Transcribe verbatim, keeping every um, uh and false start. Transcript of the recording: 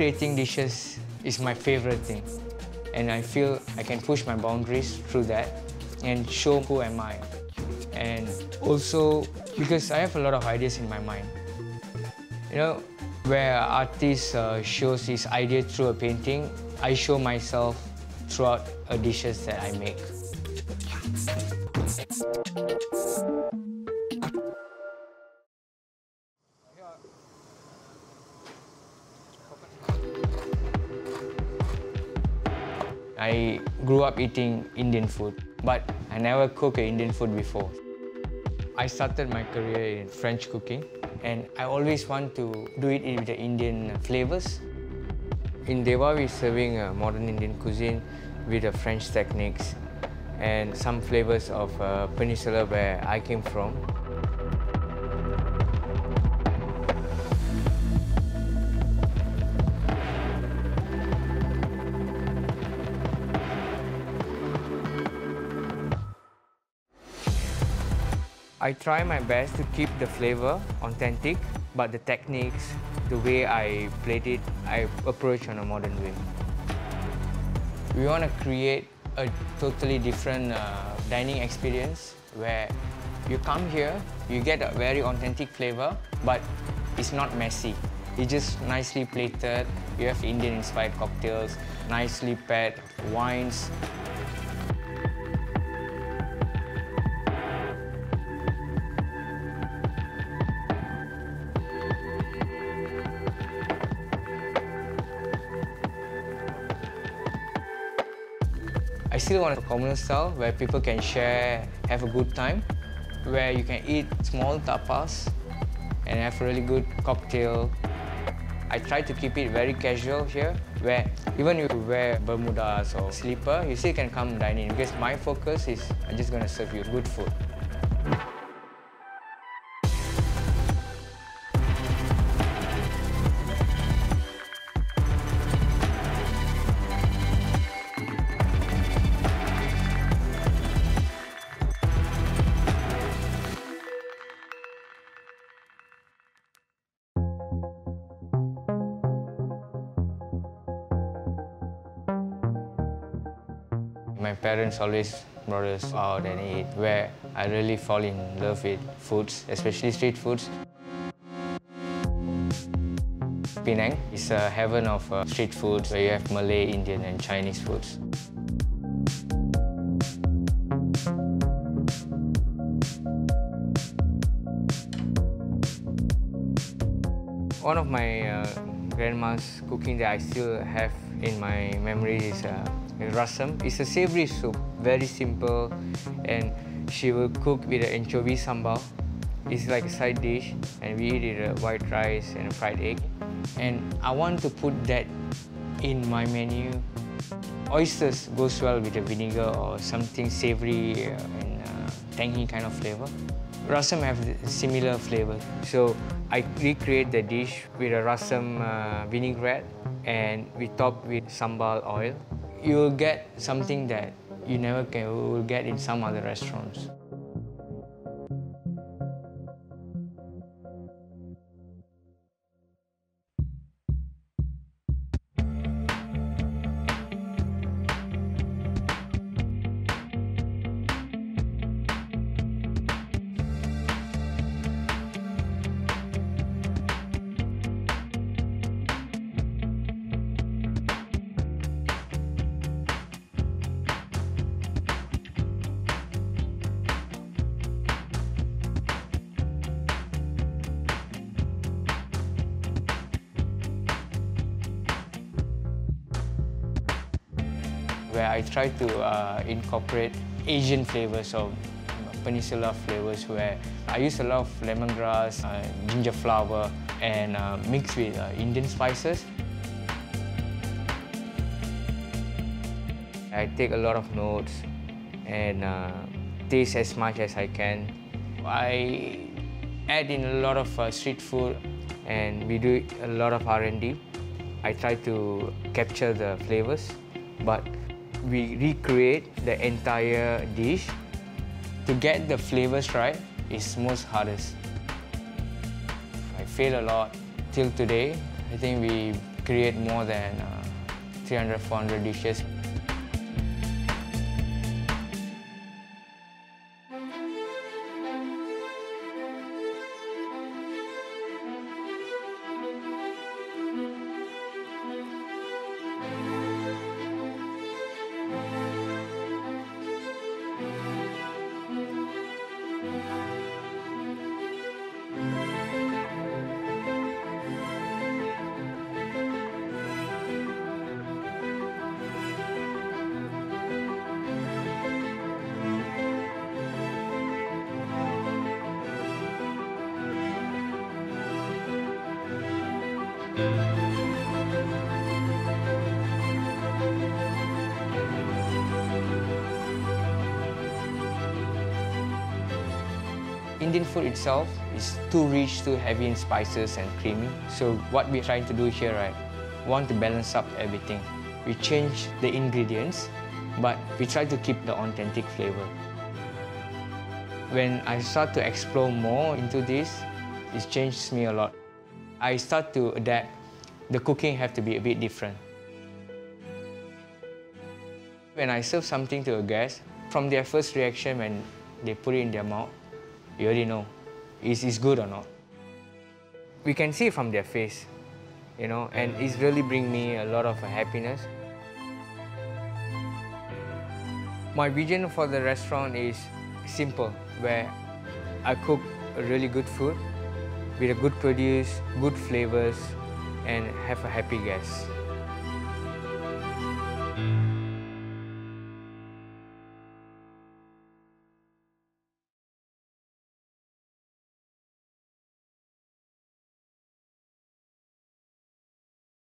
creating dishes is my favorite thing. And I feel I can push my boundaries through that and show who am I. And also because I have a lot of ideas in my mind. You know, where an artist uh, shows his idea through a painting, I show myself throughout the dishes that I make. I grew up eating Indian food, but I never cooked Indian food before. I started my career in French cooking, and I always want to do it with the Indian flavors. In Dewa, we're serving a modern Indian cuisine with the French techniques and some flavors of uh, Peninsula where I came from. I try my best to keep the flavor authentic, but the techniques, the way I plate it, I approach on a modern way. We want to create a totally different uh, dining experience where you come here, you get a very authentic flavor, but it's not messy. It's just nicely plated. You have Indian-inspired cocktails, nicely paired wines. I still want a communal style where people can share, have a good time, where you can eat small tapas and have a really good cocktail. I try to keep it very casual here, where even if you wear Bermudas or slipper, you still can come dine in, because my focus is I'm just going to serve you good food. My parents always brought us out and eat, where I really fall in love with foods, especially street foods. Penang is a heaven of uh, street foods, where you have Malay, Indian and Chinese foods. One of my uh, grandma's cooking that I still have in my memory is uh, Rasam. It's a savoury soup, very simple, and she will cook with an anchovy sambal. It's like a side dish, and we eat it with white rice and a fried egg. And I want to put that in my menu. Oysters goes well with a vinegar or something savoury and uh, tangy kind of flavour. Rasam have similar flavour, so I recreate the dish with a rasam uh, vinaigrette, and we top with sambal oil. You will get something that you never can, will get in some other restaurants. Where I try to uh, incorporate Asian flavors or Peninsula flavors, where I use a lot of lemongrass, uh, ginger flower, and uh, mix with uh, Indian spices. I take a lot of notes and uh, taste as much as I can. I add in a lot of uh, street food, and we do a lot of R and D. I try to capture the flavors, but we recreate the entire dish. To get the flavors right is most hardest. I fail a lot till today. I think we create more than uh, three hundred, four hundred dishes. Indian food itself is too rich, too heavy in spices and creamy. So what we're trying to do here, right, we want to balance up everything. We change the ingredients, but we try to keep the authentic flavor. When I start to explore more into this, it changed me a lot. I start to adapt. The cooking have to be a bit different. When I serve something to a guest, from their first reaction when they put it in their mouth, you already know, is it good or not? We can see from their face, you know, and it's really bring me a lot of happiness. My vision for the restaurant is simple, where I cook really good food with a good produce, good flavors, and have a happy guest.